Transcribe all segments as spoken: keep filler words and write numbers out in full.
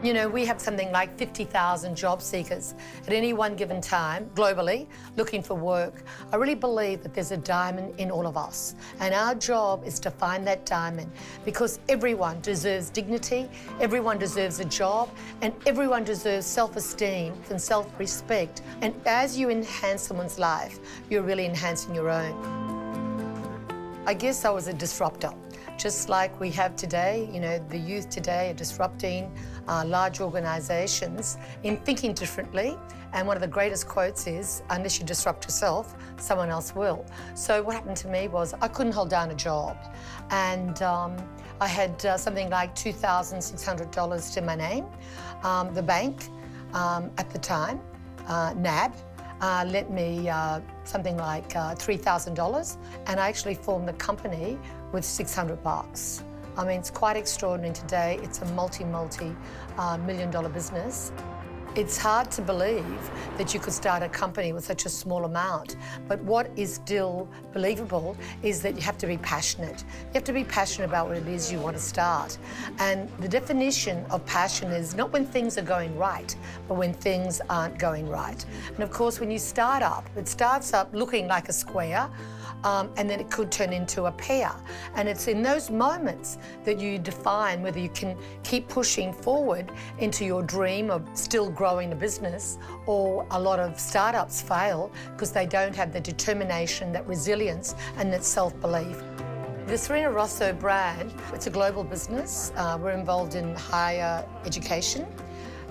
You know, we have something like fifty thousand job seekers at any one given time, globally, looking for work. I really believe that there's a diamond in all of us, and our job is to find that diamond, because everyone deserves dignity, everyone deserves a job, and everyone deserves self-esteem and self-respect. And as you enhance someone's life, you're really enhancing your own. I guess I was a disruptor. Just like we have today, you know, the youth today are disrupting uh, large organisations in thinking differently. And one of the greatest quotes is, unless you disrupt yourself, someone else will. So what happened to me was I couldn't hold down a job. And um, I had uh, something like two thousand six hundred dollars to my name. Um, the bank um, at the time, uh, N A B, Uh, lent me uh, something like uh, three thousand dollars, and I actually formed a company with six hundred bucks. I mean, it's quite extraordinary today. It's a multi, multi uh, million dollar business. It's hard to believe that you could start a company with such a small amount, but what is still believable is that you have to be passionate. You have to be passionate about what it is you want to start. And the definition of passion is not when things are going right, but when things aren't going right. And of course, when you start up, it starts up looking like a square, um, and then it could turn into a pear. And it's in those moments that you define whether you can keep pushing forward into your dream of still growing growing a business, or a lot of startups fail because they don't have the determination, that resilience, and that self-belief. The Sarina Russo brand, it's a global business. Uh, we're involved in higher education.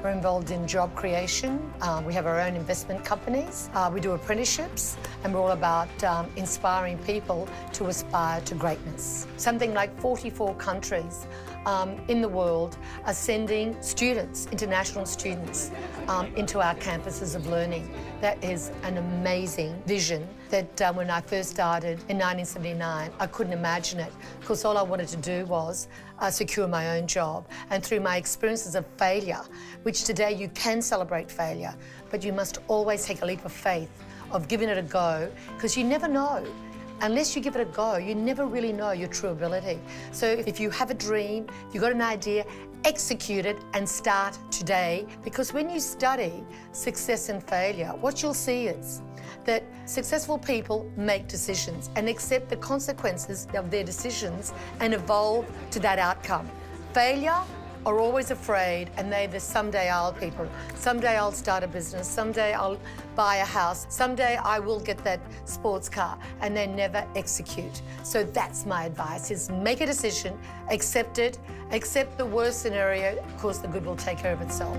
We're involved in job creation. Uh, we have our own investment companies. Uh, we do apprenticeships, and we're all about um, inspiring people to aspire to greatness. Something like forty-four countries um, in the world are sending students, international students, um, into our campuses of learning. That is an amazing vision that uh, when I first started in nineteen seventy-nine, I couldn't imagine it, because all I wanted to do was uh, secure my own job. And through my experiences of failure, which today you can celebrate failure, but you must always take a leap of faith of giving it a go, because you never know. Unless you give it a go, you never really know your true ability. So if you have a dream, if you've got an idea, execute it and start today. Because when you study success and failure, what you'll see is that successful people make decisions and accept the consequences of their decisions and evolve to that outcome. Failure are always afraid, and they're the someday I'll people. Someday I'll start a business, someday I'll buy a house, someday I will get that sports car, and they never execute. So that's my advice, is make a decision, accept it, accept the worst scenario, of course the good will take care of itself.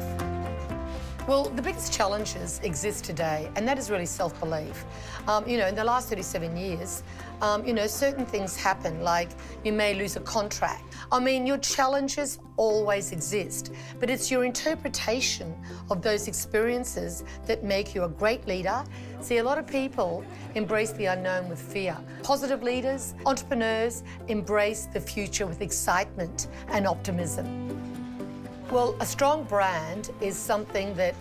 Well, the biggest challenges exist today, and that is really self-belief. Um, you know, in the last thirty-seven years, um, you know, certain things happen, like you may lose a contract. I mean, your challenges always exist, but it's your interpretation of those experiences that make you a great leader. See, a lot of people embrace the unknown with fear. Positive leaders, entrepreneurs, embrace the future with excitement and optimism. Well, a strong brand is something that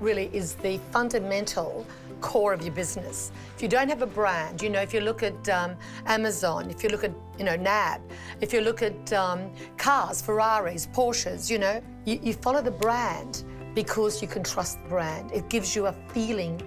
really is the fundamental core of your business. If you don't have a brand, you know, if you look at um, Amazon, if you look at, you know, N A B, if you look at um, cars, Ferraris, Porsches, you know, you, you follow the brand, because you can trust the brand. It gives you a feeling,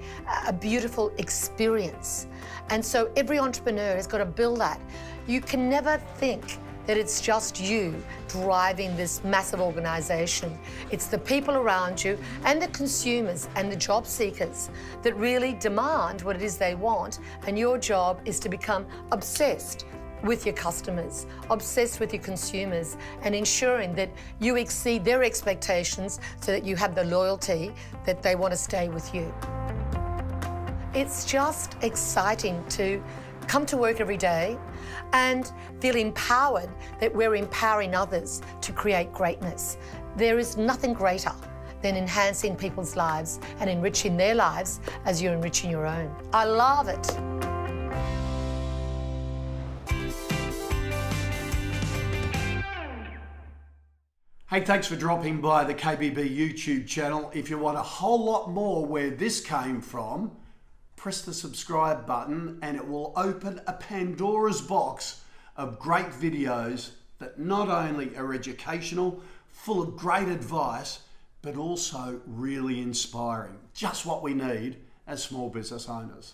a beautiful experience. And so every entrepreneur has got to build that. You can never think that it's just you driving this massive organisation. It's the people around you and the consumers and the job seekers that really demand what it is they want, and your job is to become obsessed with your customers, obsessed with your consumers, and ensuring that you exceed their expectations so that you have the loyalty that they want to stay with you. It's just exciting to come to work every day and feel empowered that we're empowering others to create greatness. There is nothing greater than enhancing people's lives and enriching their lives as you're enriching your own. I love it. Hey, thanks for dropping by the K B B YouTube channel. If you want a whole lot more where this came from, press the subscribe button and it will open a Pandora's box of great videos that not only are educational full of great advice, but also really inspiring. Just what we need as small business owners.